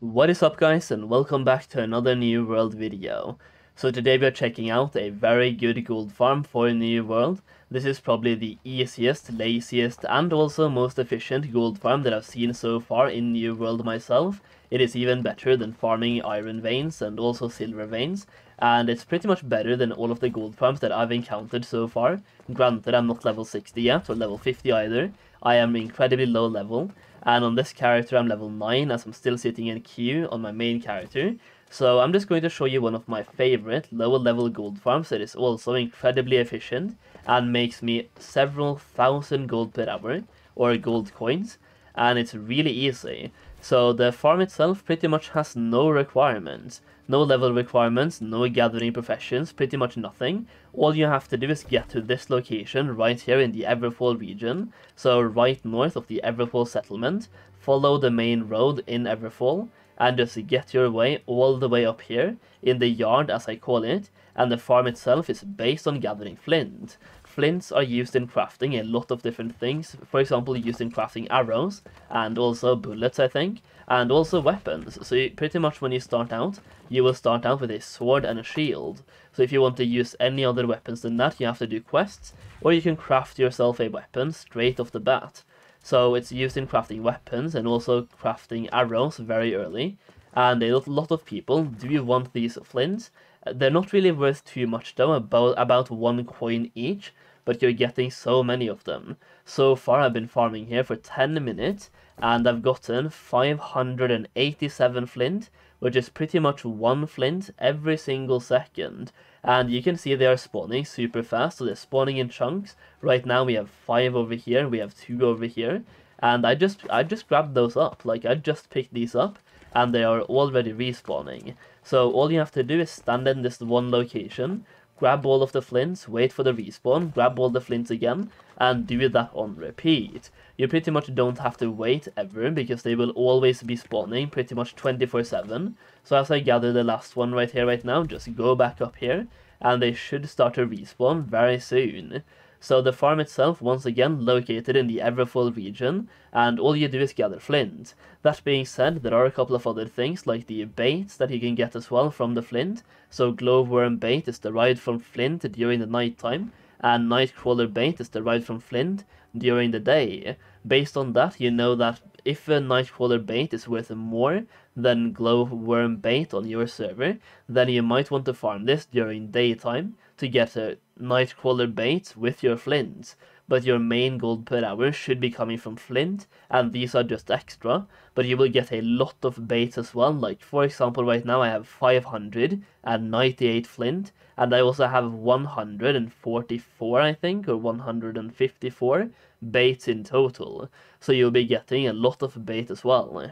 What is up guys, and welcome back to another New World video. So today we are checking out a very good gold farm for New World. This is probably the easiest, laziest and also most efficient gold farm that I've seen so far in New World myself. It is even better than farming iron veins and also silver veins, and it's pretty much better than all of the gold farms that I've encountered so far. Granted, I'm not level 60 yet, or level 50 either. I am incredibly low level. And on this character I'm level 9, as I'm still sitting in queue on my main character. So I'm just going to show you one of my favorite lower level gold farms that is also incredibly efficient and makes me several thousand gold per hour, or gold coins, and it's really easy. So the farm itself pretty much has no requirements. No level requirements, no gathering professions, pretty much nothing. All you have to do is get to this location right here in the Everfall region, so right north of the Everfall settlement. Follow the main road in Everfall, and just get your way all the way up here, in the yard as I call it, and the farm itself is based on gathering flint. Flints are used in crafting a lot of different things, for example used in crafting arrows, and also bullets I think, and also weapons. So pretty much when you will start out with a sword and a shield. So if you want to use any other weapons than that, you have to do quests, or you can craft yourself a weapon straight off the bat. So it's used in crafting weapons and also crafting arrows very early, and a lot of people do want these flints. They're not really worth too much though, about 1 coin each, but you're getting so many of them. So far I've been farming here for 10 minutes, and I've gotten 587 flint, which is pretty much 1 flint every single second. And you can see they are spawning super fast, so they're spawning in chunks. Right now we have 5 over here, we have 2 over here, and I just grabbed those up, like I just picked these up, and they are already respawning. So all you have to do is stand in this one location, grab all of the flints, wait for the respawn, grab all the flints again, and do that on repeat. You pretty much don't have to wait ever, because they will always be spawning pretty much 24/7. So as I gather the last one right here right now, just go back up here, and they should start to respawn very soon. So the farm itself, once again, located in the Everfall region, and all you do is gather flint. That being said, there are a couple of other things, like the baits that you can get as well from the flint. So Glowworm Bait is derived from flint during the night time, and Nightcrawler Bait is derived from flint during the day. Based on that, you know that if a Nightcrawler Bait is worth more than Glowworm Bait on your server, then you might want to farm this during daytime to get a Nightcrawler Bait with your flint, but your main gold per hour should be coming from flint, and these are just extra. But you will get a lot of baits as well, like for example right now I have 598 flint, and I also have 144 I think, or 154 baits in total, so you'll be getting a lot of bait as well.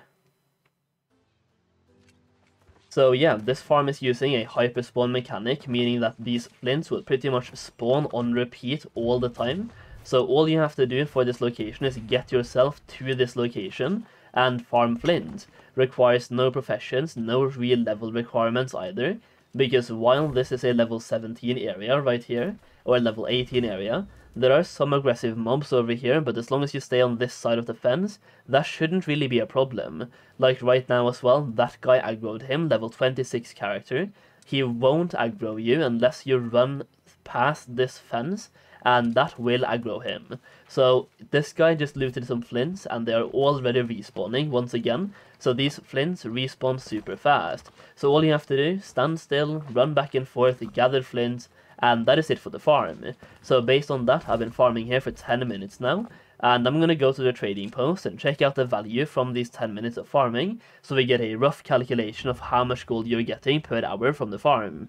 So yeah, this farm is using a hyper spawn mechanic, meaning that these flints will pretty much spawn on repeat all the time. So all you have to do for this location is get yourself to this location and farm flint. Requires no professions, no real level requirements either, because while this is a level 17 area right here, or a level 18 area, there are some aggressive mobs over here, but as long as you stay on this side of the fence, that shouldn't really be a problem. Like right now as well, that guy aggroed him, level 26 character. He won't aggro you unless you run past this fence, and that will aggro him. So this guy just looted some flints, and they are already respawning once again. So these flints respawn super fast. So all you have to do, stand still, run back and forth, gather flints, and that is it for the farm. So based on that, I've been farming here for 10 minutes now, and I'm gonna go to the trading post and check out the value from these 10 minutes of farming, so we get a rough calculation of how much gold you're getting per hour from the farm.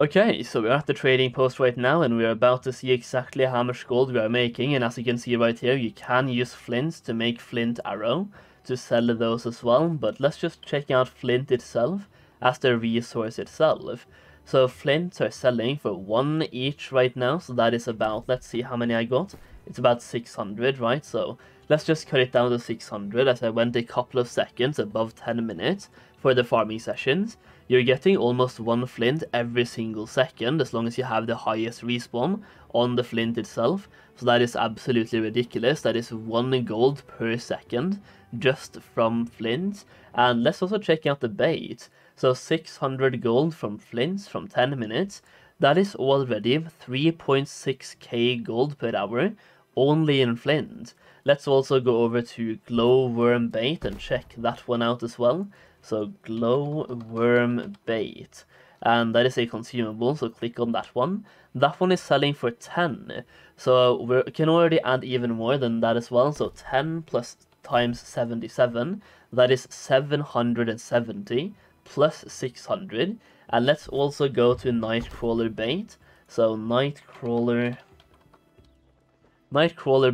Okay, so we're at the trading post right now, and we're about to see exactly how much gold we are making, and as you can see right here, you can use flints to make flint arrow, to sell those as well, but let's just check out flint itself as the resource itself. So flints are selling for 1 each right now, so that is about, let's see how many I got, it's about 600, right? So Let's just cut it down to 600, as I went a couple of seconds above 10 minutes for the farming sessions. You're getting almost one flint every single second, as long as you have the highest respawn on the flint itself. So that is absolutely ridiculous. That is 1 gold per second just from flint. And let's also check out the bait. So 600 gold from flints from 10 minutes. That is already 3.6k gold per hour only in flint. Let's also go over to Glowworm Bait and check that one out as well. So Glowworm Bait, and that is a consumable, so click on that one. That one is selling for 10, so we can already add even more than that as well. So 10 plus times 77, that is 770 plus 600. And let's also go to Nightcrawler Bait. So Nightcrawler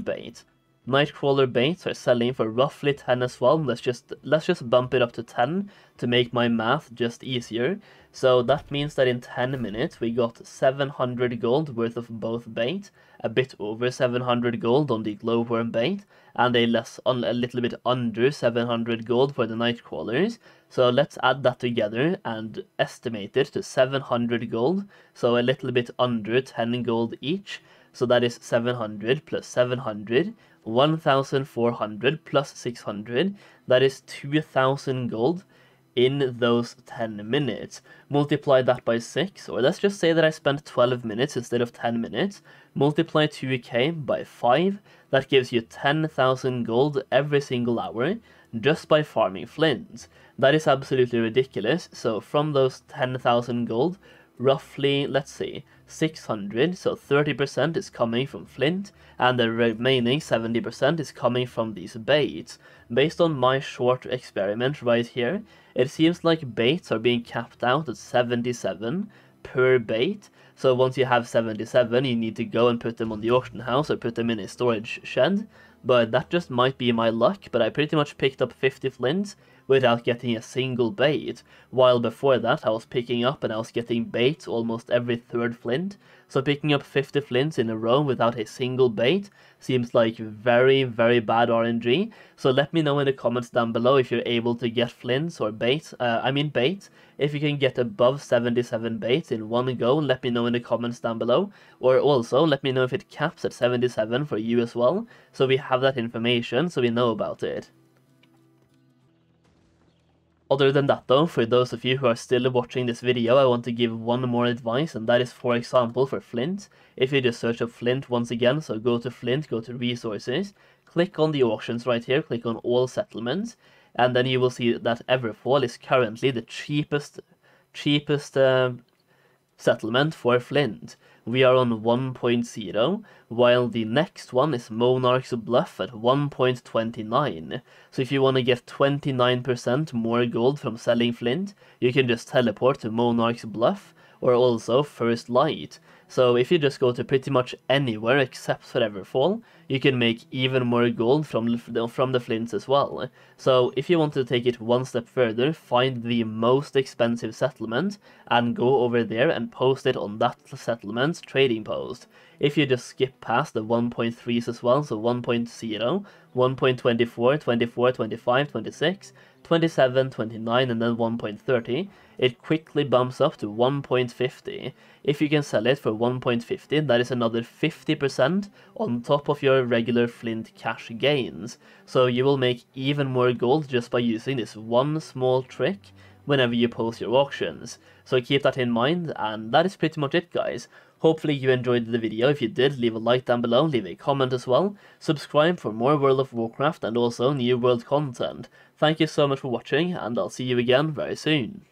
Bait. Nightcrawler baits are selling for roughly 10 as well. Let's just bump it up to 10 to make my math just easier. So that means that in 10 minutes we got 700 gold worth of both bait, a bit over 700 gold on the Glowworm Bait, and a little bit under 700 gold for the Nightcrawlers. So let's add that together and estimate it to 700 gold, so a little bit under 10 gold each. So that is 700 plus 700, 1,400 plus 600, that is 2,000 gold in those 10 minutes. Multiply that by 6, or let's just say that I spent 12 minutes instead of 10 minutes. Multiply 2k by 5, that gives you 10,000 gold every single hour just by farming flints. That is absolutely ridiculous. So from those 10,000 gold, roughly, let's see, 600, so 30% is coming from flint, and the remaining 70% is coming from these baits. Based on my short experiment right here, it seems like baits are being capped out at 77 per bait. So once you have 77, you need to go and put them on the auction house or put them in a storage shed. But that just might be my luck, but I pretty much picked up 50 flints without getting a single bait, while before that I was picking up and I was getting baits almost every third flint. So picking up 50 flints in a row without a single bait seems like very, very bad RNG. So let me know in the comments down below if you're able to get flints or baits, I mean baits, if you can get above 77 baits in one go. Let me know in the comments down below, or also let me know if it caps at 77 for you as well, so we have that information, so we know about it. Other than that though, for those of you who are still watching this video, I want to give one more advice, and that is, for example, for flint. If you just search up flint once again, so go to flint, go to resources, click on the auctions right here, click on all settlements, and then you will see that Everfall is currently the cheapest settlement for flint. We are on 1.0, while the next one is Monarch's Bluff at 1.29. So if you want to get 29% more gold from selling flint, you can just teleport to Monarch's Bluff, or also First Light. So if you just go to pretty much anywhere except for Everfall, you can make even more gold from the flints as well. So if you want to take it one step further, find the most expensive settlement and go over there and post it on that settlement's trading post. If you just skip past the 1.3s as well, so 1.0, 1.24, 24, 25, 26, 27, 29, and then 1.30, it quickly bumps up to 1.50. If you can sell it for 1.50, that is another 50% on top of your regular flint cash gains. So you will make even more gold just by using this one small trick whenever you post your auctions. So keep that in mind, and that is pretty much it, guys. Hopefully you enjoyed the video. If you did, leave a like down below, leave a comment as well. Subscribe for more World of Warcraft and also New World content. Thank you so much for watching, and I'll see you again very soon.